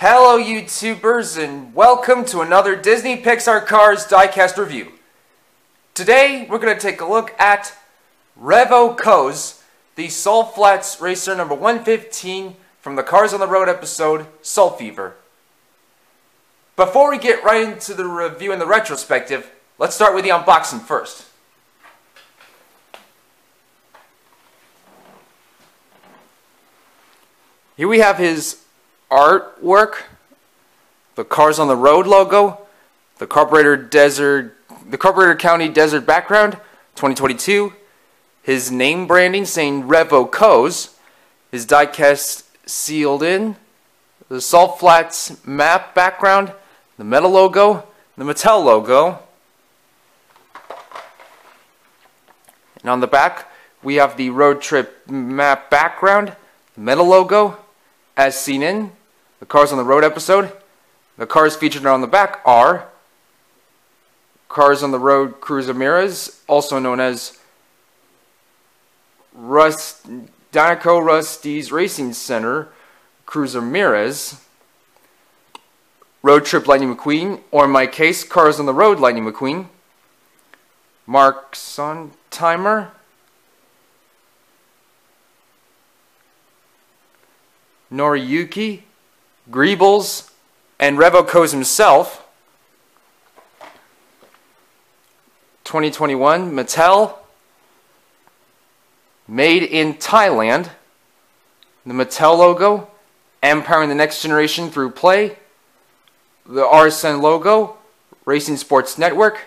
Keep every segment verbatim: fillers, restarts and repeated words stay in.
Hello YouTubers and welcome to another Disney Pixar Cars diecast review. Today we're going to take a look at Revo Kos, the Salt Flats racer number one fifteen from the Cars on the Road episode, Salt Fever. Before we get right into the review and the retrospective, let's start with the unboxing first. Here we have his artwork, the Cars on the Road logo, the Carburetor Desert, the Carburetor County Desert background, twenty twenty-two, his name branding saying Revo Kos, his diecast sealed in, the Salt Flats map background, the metal logo, the Mattel logo, and on the back we have the road trip map background, the metal logo, as seen in the Cars on the Road episode. The cars featured on the back are Cars on the Road Cruiser Miras, also known as Rust, Dinoco Rusty's Racing Center Cruiser Miras, Road Trip Lightning McQueen, or in my case, Cars on the Road Lightning McQueen, Mark SonTimer, Noriyuki Greebles, and Revo Kos himself. twenty twenty-one Mattel, made in Thailand, the Mattel logo, empowering the next generation through play, the R S N logo, Racing Sports Network,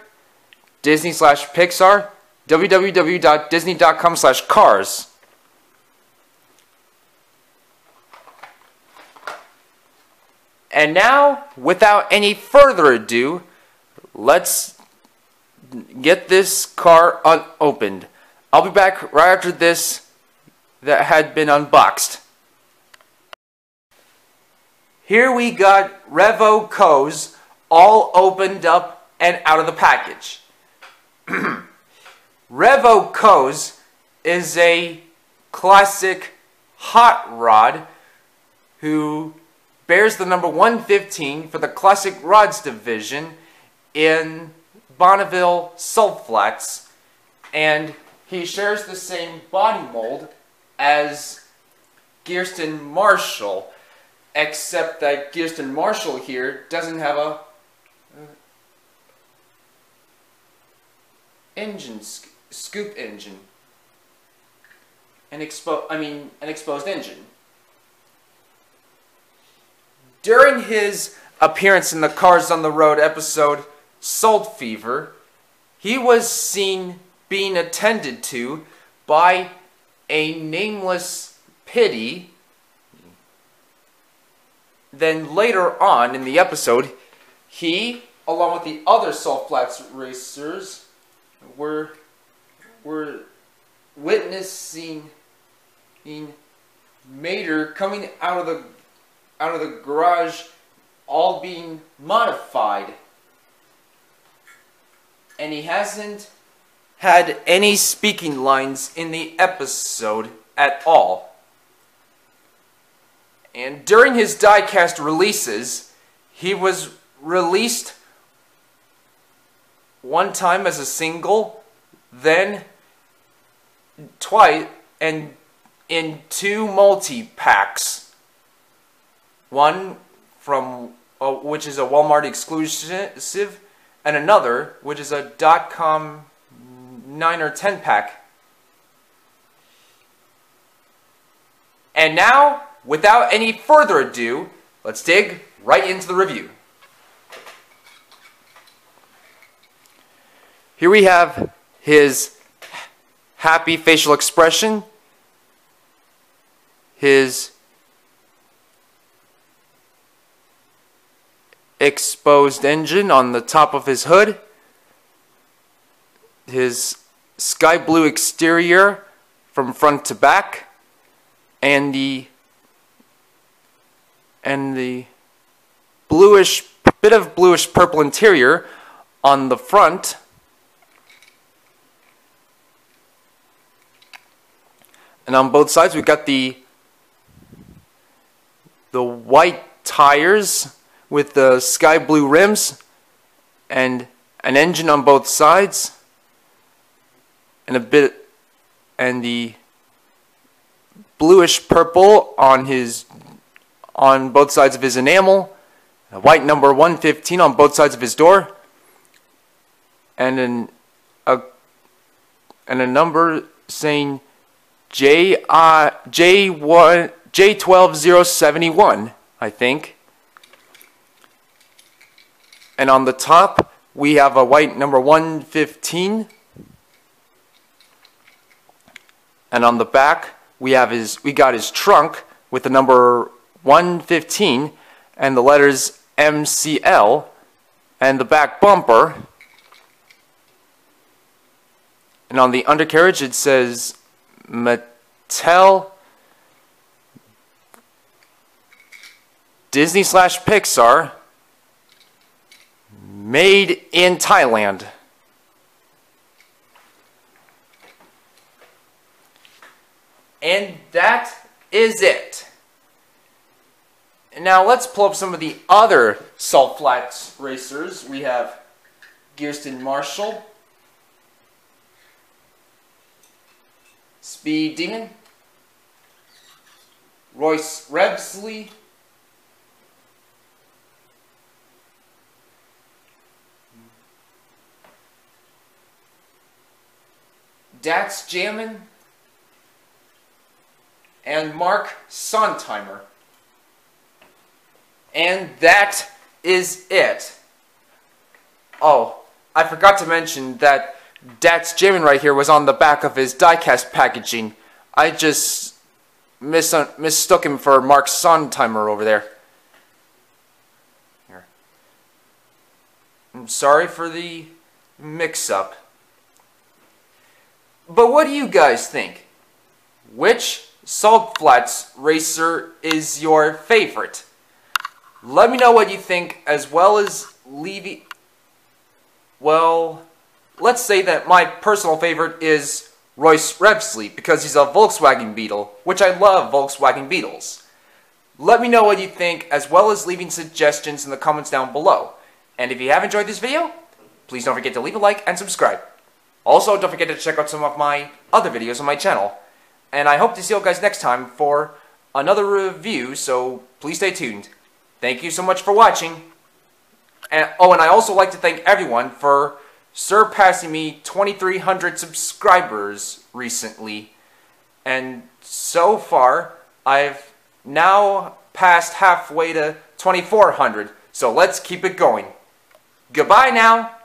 Disney slash Pixar, www.disney.com slash cars. And now, without any further ado, let's get this car unopened. I'll be back right after this that had been unboxed. Here we got Revo Kos all opened up and out of the package. Revo Kos is a classic hot rod who bears the number one fifteen for the Classic Rods division in Bonneville Salt Flats, and he shares the same body mold as Giersten Marshall, except that Giersten Marshall here doesn't have a uh, engine sc scoop engine, an expo I mean an exposed engine. During his appearance in the Cars on the Road episode, Salt Fever, he was seen being attended to by a nameless pity. Then later on in the episode, he, along with the other Salt Flats racers, were, were witnessing Mater coming out of the out of the garage, all being modified, and he hasn't had any speaking lines in the episode at all. And during his diecast releases, he was released one time as a single, then twice, and in two multi-packs. One from uh, which is a Walmart exclusive, and another which is a dot-com nine or ten pack. And now, without any further ado, let's dig right into the review. Here we have his happy facial expression, his exposed engine on the top of his hood, his sky blue exterior from front to back, and the and the bluish bit of bluish purple interior on the front, and on both sides we've got the the white tires with the sky blue rims and an engine on both sides and a bit and the bluish purple on his on both sides of his enamel, a white number one fifteen on both sides of his door, and an a and a number saying J uh, J one J one two zero seven one, I think. And on the top we have a white number one fifteen, and on the back we have his we got his trunk with the number one fifteen and the letters M C L and the back bumper. And on the undercarriage it says Mattel, Disney slash Pixar, made in Thailand. And that is it. Now let's pull up some of the other Salt Flats racers. We have Giersten Marshall, Speed Demon, Royce Revsley, Dat's Jammin', and Mark SonTimer. And that is it. Oh, I forgot to mention that Dat's Jammin' right here was on the back of his diecast packaging. I just mis mistook him for Mark SonTimer over there. Here. I'm sorry for the mix-up. But what do you guys think? Which Salt Flats racer is your favorite? Let me know what you think, as well as leaving... Well, let's say that my personal favorite is Royce Revsley, because he's a Volkswagen Beetle, which I love Volkswagen Beetles. Let me know what you think, as well as leaving suggestions in the comments down below. And if you have enjoyed this video, please don't forget to leave a like and subscribe. Also, don't forget to check out some of my other videos on my channel. And I hope to see you guys next time for another review, so please stay tuned. Thank you so much for watching. And, oh, and I also like to thank everyone for surpassing me twenty-three hundred subscribers recently. And so far, I've now passed halfway to twenty-four hundred. So let's keep it going. Goodbye now.